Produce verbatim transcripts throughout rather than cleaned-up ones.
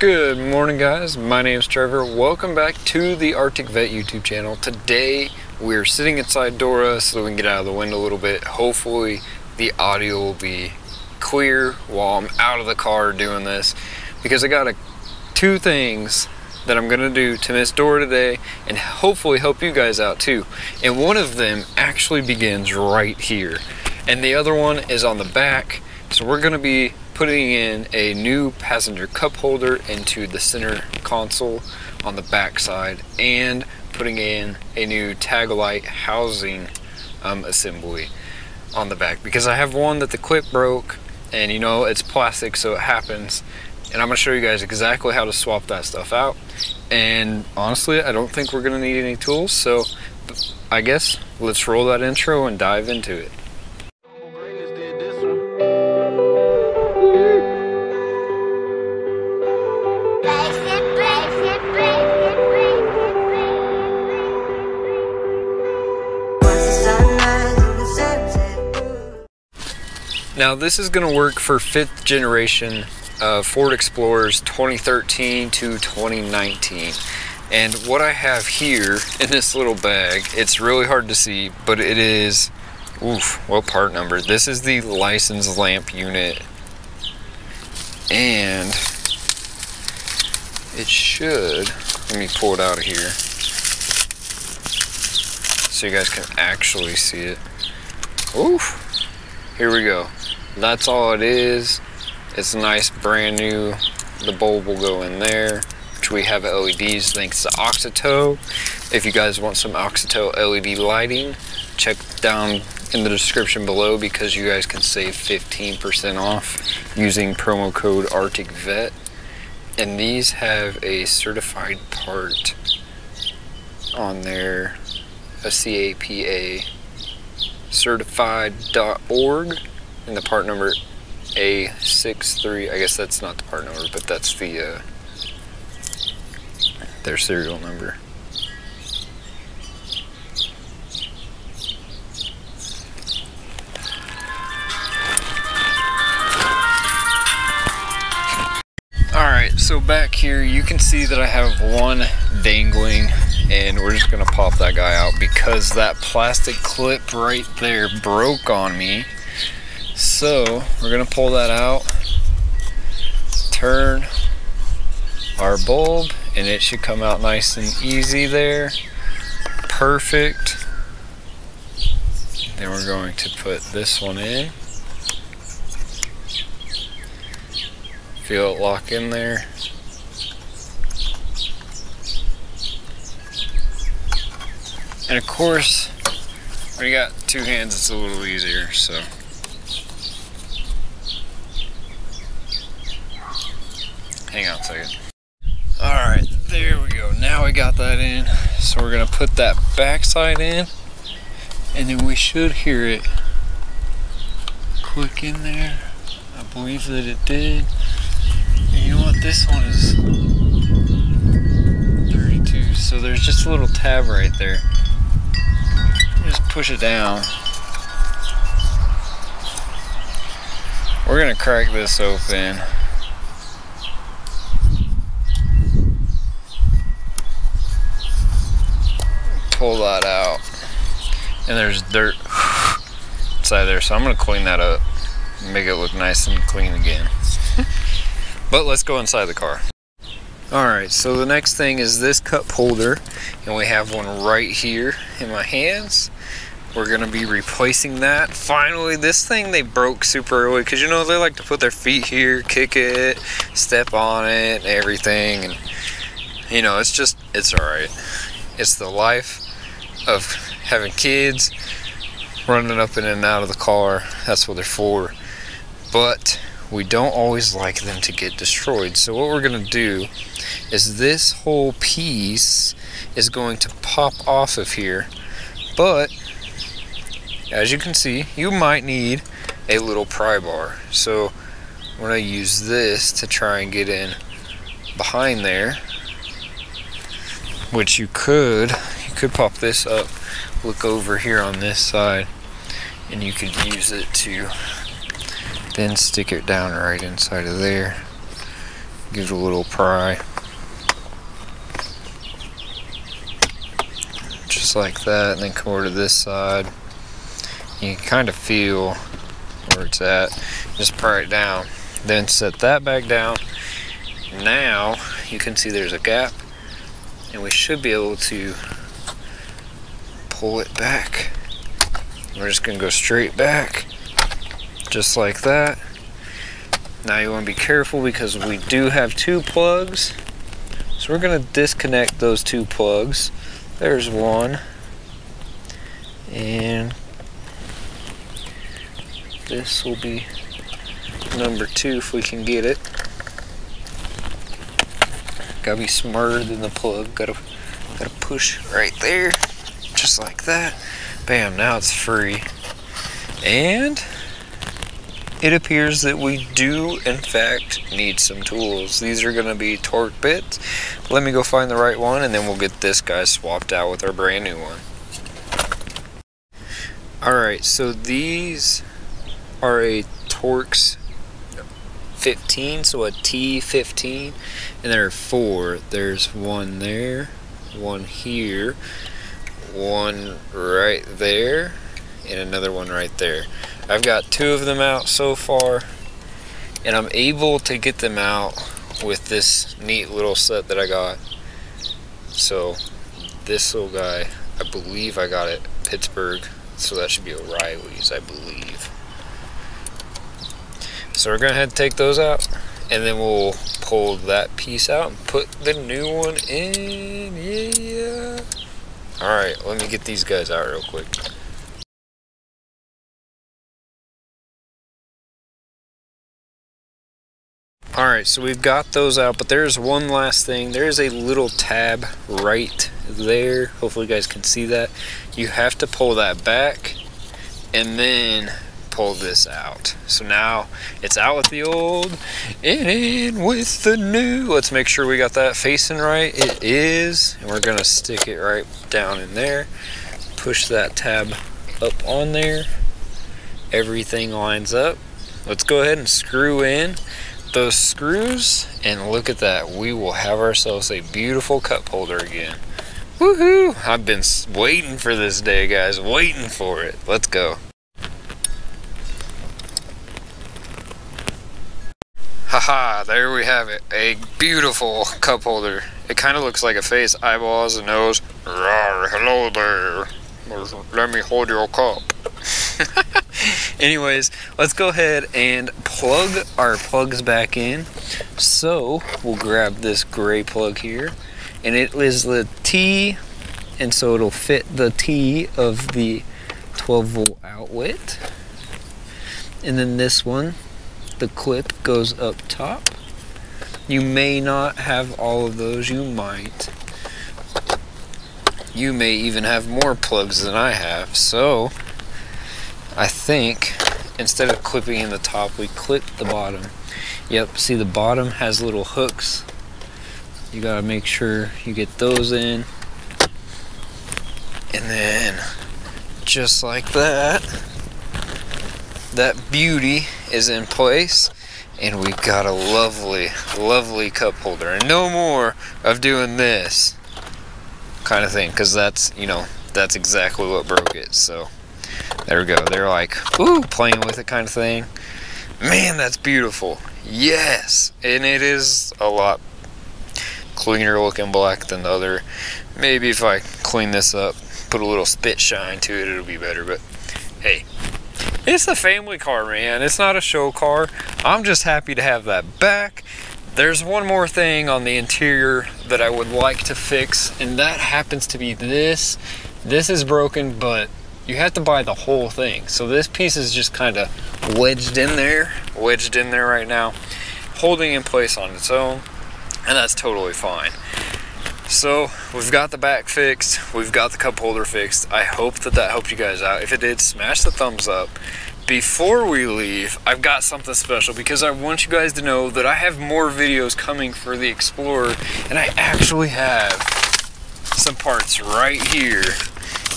Good morning, guys. My name is Trevor. Welcome back to the Arctic Vette YouTube channel. Today we're sitting inside Dora so we can get out of the wind a little bit. Hopefully the audio will be clear while I'm out of the car doing this, because I got a, two things that I'm gonna do to Miss Dora today and hopefully help you guys out too. And one of them actually begins right here and the other one is on the back. So we're gonna be putting in a new passenger cup holder into the center console on the back side and putting in a new tag light housing um, assembly on the back, because I have one that the clip broke and, you know, it's plastic, so it happens. And I'm gonna show you guys exactly how to swap that stuff out. And honestly, I don't think we're gonna need any tools, so I guess let's roll that intro and dive into it. Now this is gonna work for fifth generation uh, Ford Explorers twenty thirteen to twenty nineteen. And what I have here in this little bag, it's really hard to see, but it is, oof, what part number? This is the license lamp unit. And it should, let me pull it out of here so you guys can actually see it. Oof, here we go. That's all it is. It's nice, brand new. The bulb will go in there, which we have L E Ds thanks to Auxito. If you guys want some Auxito L E D lighting, check down in the description below, because you guys can save fifteen percent off using promo code Arctic Vette. And these have a certified part on there, a C A P A certified dot org, and the part number A sixty-three, I guess that's not the part number, but that's the uh, their serial number. Alright, so back here you can see that I have one dangling, and we're just gonna pop that guy out because that plastic clip right there broke on me. So we're gonna pull that out, turn our bulb, and it should come out nice and easy there. Perfect. Then we're going to put this one in. Feel it lock in there. And of course, when you got two hands, it's a little easier, so. Hang on a second. All right, there we go. Now we got that in. So we're gonna put that back side in, and then we should hear it click in there. I believe that it did. You know what, this one is thirty-two, so there's just a little tab right there. Just push it down. We're gonna crack this open. Pull that out. And there's dirt inside there, so I'm gonna clean that up and make it look nice and clean again. But let's go inside the car. Alright, so the next thing is this cup holder, and we have one right here in my hands. We're gonna be replacing that. Finally, this thing, they broke super early, because, you know, they like to put their feet here, kick it, step on it, everything, and, you know, it's just, it's alright. It's the life of having kids, running up in and out of the car. That's what they're for. But we don't always like them to get destroyed. So what we're gonna do is this whole piece is going to pop off of here. But as you can see, you might need a little pry bar. So I'm gonna use this to try and get in behind there, which you could, you could pop this up, look over here on this side, and you could use it to then stick it down right inside of there. gives it a little pry. Just like that, and then come over to this side. You can kind of feel where it's at. Just pry it down. Then set that back down. Now you can see there's a gap, and we should be able to pull it back. We're just gonna go straight back, just like that. Now you want to be careful because we do have two plugs, so we're gonna disconnect those two plugs. There's one, and this will be number two if we can get it. Gotta be smarter than the plug. Gotta, gotta push right there, just like that. Bam! Now it's free, and it appears that we do, in fact, need some tools. These are gonna be torque bits. Let me go find the right one, and then we'll get this guy swapped out with our brand new one. All right, so these are a Torx fifteen, so a T fifteen, and there are four. There's one there, one here, one right there, and another one right there. I've got two of them out so far, and I'm able to get them out with this neat little set that I got. So this little guy, I believe I got it Pittsburgh, so that should be O'Reilly's, I believe. So we're going to have to take those out, and then we'll pull that piece out and put the new one in. Yeah. All right, let me get these guys out real quick. All right, so we've got those out, but there's one last thing. There is a little tab right there. Hopefully you guys can see that. You have to pull that back, and then pull this out. So now it's out with the old and in with the new. Let's make sure we got that facing right. It is, and we're gonna stick it right down in there. Push that tab up on there. Everything lines up. Let's go ahead and screw in those screws, and look at that. We will have ourselves a beautiful cup holder again. Woohoo! I've been waiting for this day, guys. Waiting for it. Let's go. Haha, there we have it. A beautiful cup holder. It kind of looks like a face, eyeballs, and nose. Rawr, hello there. Let me hold your cup. Anyways, let's go ahead and plug our plugs back in. So we'll grab this gray plug here, and it is the T, and so it'll fit the T of the twelve volt outlet. And then this one, the clip goes up top. You may not have all of those, you might. You may even have more plugs than I have, so I think instead of clipping in the top, we clip the bottom. Yep, see the bottom has little hooks. You gotta make sure you get those in. And then, just like that, that beauty is in place, and we got a lovely, lovely cup holder. And no more of doing this kind of thing, because that's, you know, that's exactly what broke it. So there we go. They're like, ooh, playing with it kind of thing. Man, that's beautiful. Yes, and it is a lot cleaner looking black than the other. Maybe if I clean this up, put a little spit shine to it, it'll be better. But hey, it's a family car, man. It's not a show car. I'm just happy to have that back. There's one more thing on the interior that I would like to fix, and that happens to be this. This is broken, but you have to buy the whole thing. So this piece is just kind of wedged in there, wedged in there right now, holding in place on its own, and that's totally fine. So we've got the back fixed, we've got the cup holder fixed. I hope that that helped you guys out. If it did, smash the thumbs up. Before we leave, I've got something special because I want you guys to know that I have more videos coming for the Explorer, and I actually have some parts right here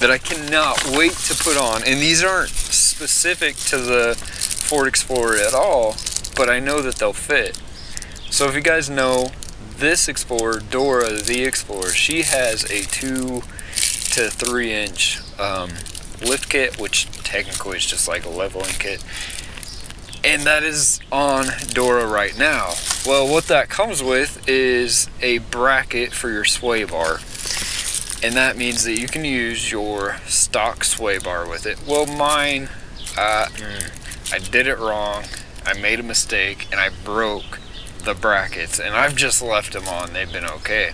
that I cannot wait to put on. And these aren't specific to the Ford Explorer at all, but I know that they'll fit. So if you guys know, this Explorer, Dora the Explorer, she has a two to three inch um, lift kit, which technically is just like a leveling kit. And that is on Dora right now. Well, what that comes with is a bracket for your sway bar. And that means that you can use your stock sway bar with it. Well, mine, uh, mm, I did it wrong. I made a mistake and I broke the brackets. And I've just left them on. They've been okay.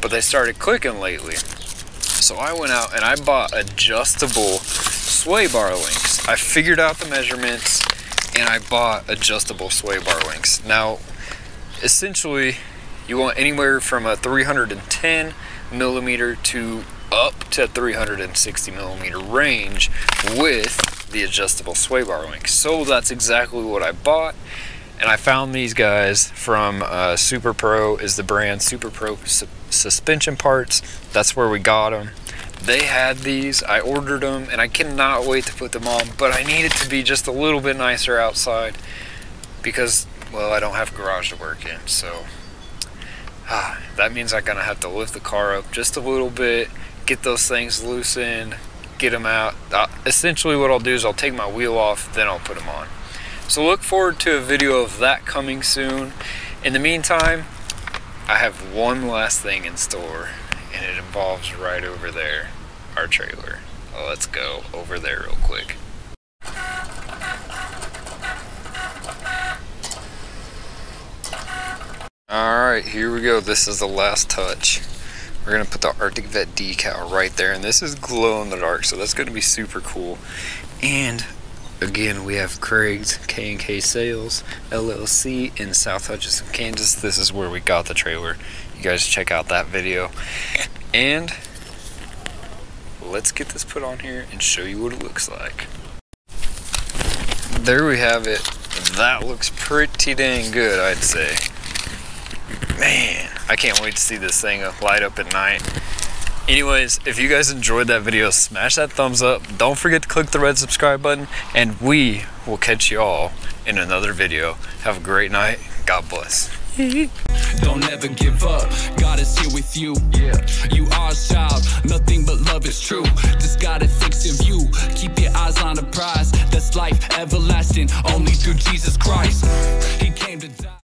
But they started clicking lately. So I went out and I bought adjustable sway bar links. I figured out the measurements and I bought adjustable sway bar links. Now, essentially, you want anywhere from a three hundred ten millimeter to up to three hundred sixty millimeter range with the adjustable sway bar links. So that's exactly what I bought. And I found these guys from uh, Super Pro is the brand, Super Pro su Suspension Parts. That's where we got them. They had these, I ordered them, and I cannot wait to put them on, but I need it to be just a little bit nicer outside because, well, I don't have a garage to work in, so ah, that means I'm gonna have to lift the car up just a little bit, get those things loosened, get them out. Uh, essentially what I'll do is I'll take my wheel off, then I'll put them on. So look forward to a video of that coming soon. In the meantime, I have one last thing in store. And it involves right over there, our trailer. Let's go over there real quick. All right, here we go. This is the last touch. We're gonna put the Arctic Vette decal right there, and this is glow in the dark, so that's gonna be super cool. And again, we have Craig's K and K Sales, L L C in South Hutchinson, Kansas. This is where we got the trailer. You guys check out that video. And let's get this put on here and show you what it looks like. There we have it. That looks pretty dang good, I'd say. Man, I can't wait to see this thing light up at night. Anyways, if you guys enjoyed that video, smash that thumbs up. Don't forget to click the red subscribe button, and we will catch you all in another video. Have a great night. God bless. Don't ever give up. God is here with you. Yeah. You are a child. Nothing but love is true. Just gotta fix your view. Keep your eyes on the prize. That's life everlasting. Only through Jesus Christ.